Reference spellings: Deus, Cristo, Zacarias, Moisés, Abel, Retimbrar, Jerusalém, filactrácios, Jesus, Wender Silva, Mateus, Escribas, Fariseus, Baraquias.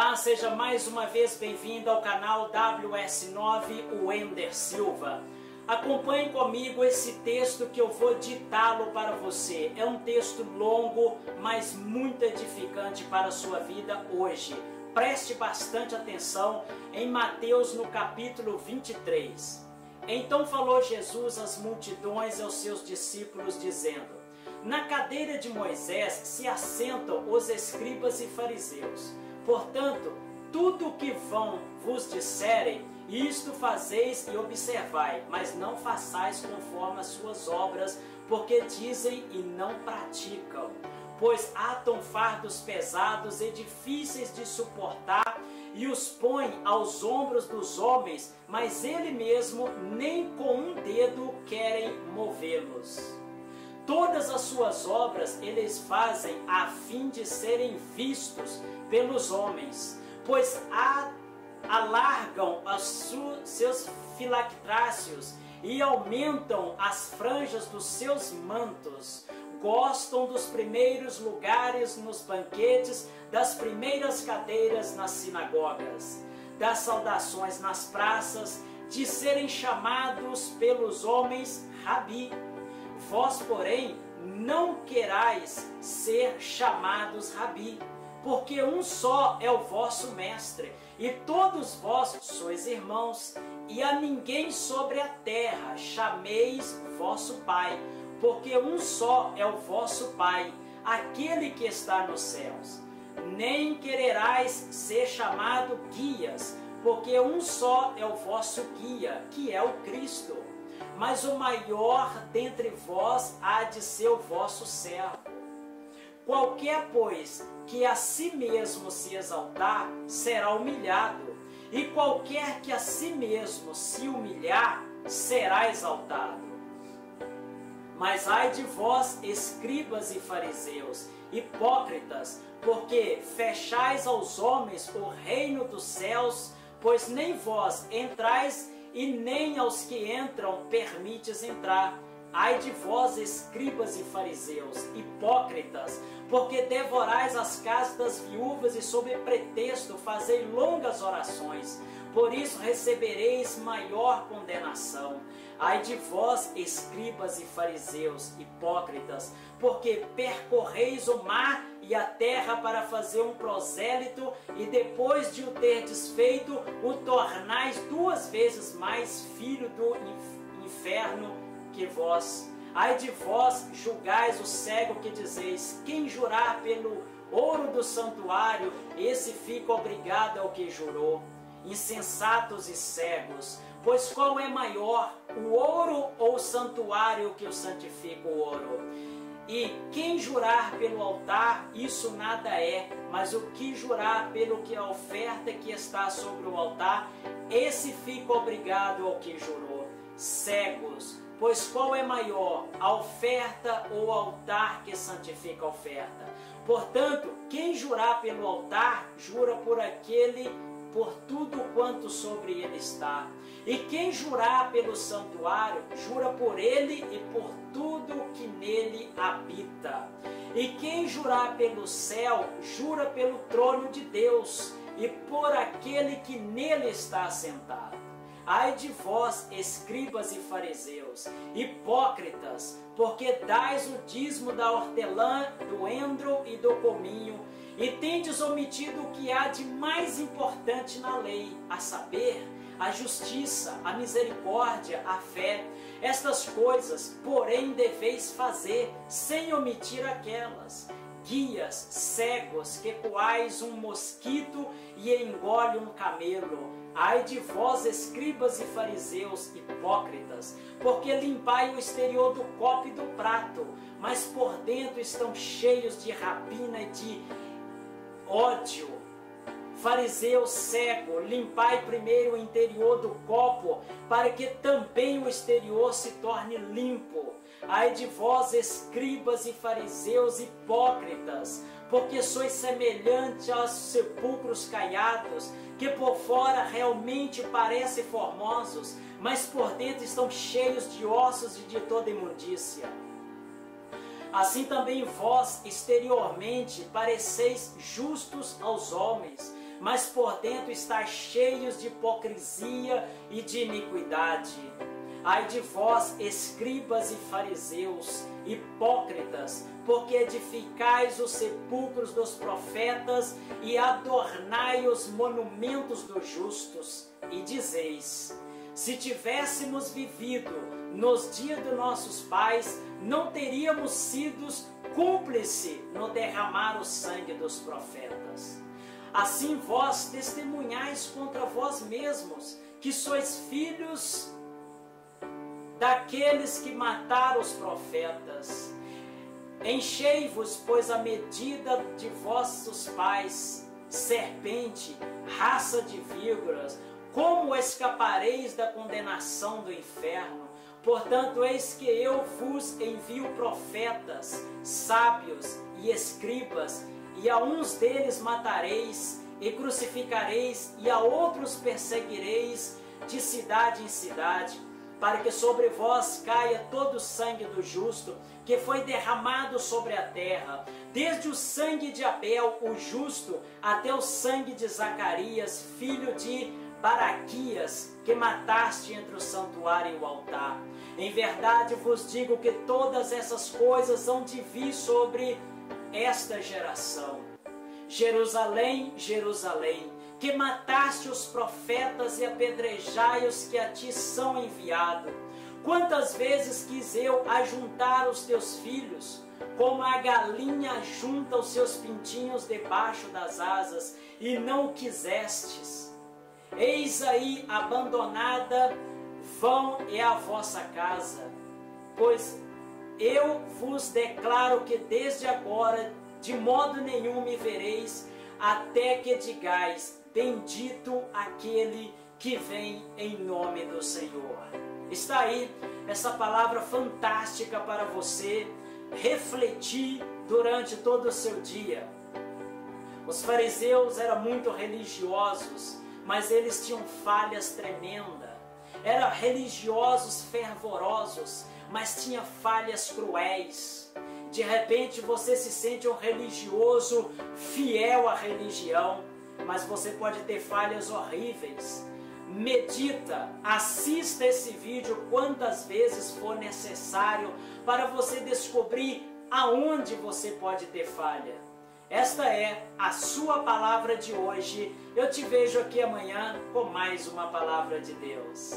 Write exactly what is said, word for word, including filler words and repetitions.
Olá, seja mais uma vez bem-vindo ao canal W S nove Wender Silva. Acompanhe comigo esse texto que eu vou ditá-lo para você. É um texto longo, mas muito edificante para a sua vida hoje. Preste bastante atenção em Mateus no capítulo vinte e três. Então falou Jesus às multidões e aos seus discípulos, dizendo: Na cadeira de Moisés se assentam os escribas e fariseus. Portanto, tudo o que vão vos disserem, isto fazeis e observai, mas não façais conforme as suas obras, porque dizem e não praticam. Pois atam fardos pesados e difíceis de suportar, e os põem aos ombros dos homens, mas ele mesmo nem com um dedo querem movê-los. Todas as suas obras eles fazem a fim de serem vistos pelos homens, pois a, alargam as su, seus filactrácios e aumentam as franjas dos seus mantos, gostam dos primeiros lugares nos banquetes, das primeiras cadeiras nas sinagogas, das saudações nas praças, de serem chamados pelos homens Rabi. Vós, porém, não querais ser chamados Rabi, porque um só é o vosso mestre, e todos vós sois irmãos, e a ninguém sobre a terra chameis vosso Pai, porque um só é o vosso Pai, aquele que está nos céus. Nem quererás ser chamado guias, porque um só é o vosso guia, que é o Cristo. Mas o maior dentre vós há de ser o vosso servo. Qualquer, pois, que a si mesmo se exaltar, será humilhado, e qualquer que a si mesmo se humilhar, será exaltado. Mas ai de vós, escribas e fariseus, hipócritas, porque fechais aos homens o reino dos céus, pois nem vós entrais e nem aos que entram permites entrar. Ai de vós, escribas e fariseus, hipócritas, porque devorais as casas das viúvas e sob pretexto fazei longas orações. Por isso recebereis maior condenação. Ai de vós, escribas e fariseus, hipócritas, porque percorreis o mar e a terra para fazer um prosélito, e depois de o terdes feito, o tornais duas vezes mais filho do inferno que vós. Ai de vós, julgais o cego, que dizeis: quem jurar pelo ouro do santuário, esse fica obrigado ao que jurou. Insensatos e cegos, pois qual é maior, o ouro ou o santuário que o santifica o ouro? E quem jurar pelo altar, isso nada é, mas o que jurar pelo que a oferta que está sobre o altar, esse fica obrigado ao que jurou. Cegos, pois qual é maior, a oferta ou o altar que santifica a oferta? Portanto, quem jurar pelo altar, jura por aquele, por tudo quanto sobre ele está. E quem jurar pelo santuário, jura por ele e por tudo que nele habita. E quem jurar pelo céu, jura pelo trono de Deus e por aquele que nele está sentado. Ai de vós, escribas e fariseus, hipócritas, porque dais o dízimo da hortelã, do endro e do cominho, e tendes omitido o que há de mais importante na lei, a saber, a justiça, a misericórdia, a fé. Estas coisas, porém, deveis fazer, sem omitir aquelas. Guias, cegos, que coais um mosquito e engole um camelo. Ai de vós, escribas e fariseus, hipócritas, porque limpai o exterior do copo e do prato, mas por dentro estão cheios de rapina e de ódio. Fariseu cego, limpai primeiro o interior do copo, para que também o exterior se torne limpo. Ai de vós, escribas e fariseus hipócritas, porque sois semelhante aos sepulcros caiados, que por fora realmente parecem formosos, mas por dentro estão cheios de ossos e de toda imundícia. Assim também vós, exteriormente, pareceis justos aos homens, mas por dentro está cheios de hipocrisia e de iniquidade. Ai de vós, escribas e fariseus, hipócritas, porque edificais os sepulcros dos profetas e adornai os monumentos dos justos, e dizeis: se tivéssemos vivido nos dias dos nossos pais, não teríamos sido cúmplice no derramar o sangue dos profetas. Assim vós testemunhais contra vós mesmos, que sois filhos daqueles que mataram os profetas. Enchei-vos, pois, a medida de vossos pais, serpente, raça de víboras, como escapareis da condenação do inferno? Portanto, eis que eu vos envio profetas, sábios e escribas, e a uns deles matareis, e crucificareis, e a outros perseguireis de cidade em cidade, para que sobre vós caia todo o sangue do justo, que foi derramado sobre a terra, desde o sangue de Abel, o justo, até o sangue de Zacarias, filho de Baraquias, que mataste entre o santuário e o altar. Em verdade vos digo que todas essas coisas hão de vir sobre esta geração. Jerusalém, Jerusalém, que mataste os profetas e apedrejai os que a ti são enviados. Quantas vezes quis eu ajuntar os teus filhos, como a galinha junta os seus pintinhos debaixo das asas, e não quisestes. Eis aí, abandonada, vão é a vossa casa. Pois eu vos declaro que desde agora de modo nenhum me vereis, até que digais: bendito aquele que vem em nome do Senhor. Está aí essa palavra fantástica para você refletir durante todo o seu dia. Os fariseus eram muito religiosos, mas eles tinham falhas tremendas. Eram religiosos fervorosos, mas tinham falhas cruéis. De repente você se sente um religioso fiel à religião, mas você pode ter falhas horríveis. Medita, assista esse vídeo quantas vezes for necessário para você descobrir aonde você pode ter falha. Esta é a sua palavra de hoje. Eu te vejo aqui amanhã com mais uma palavra de Deus.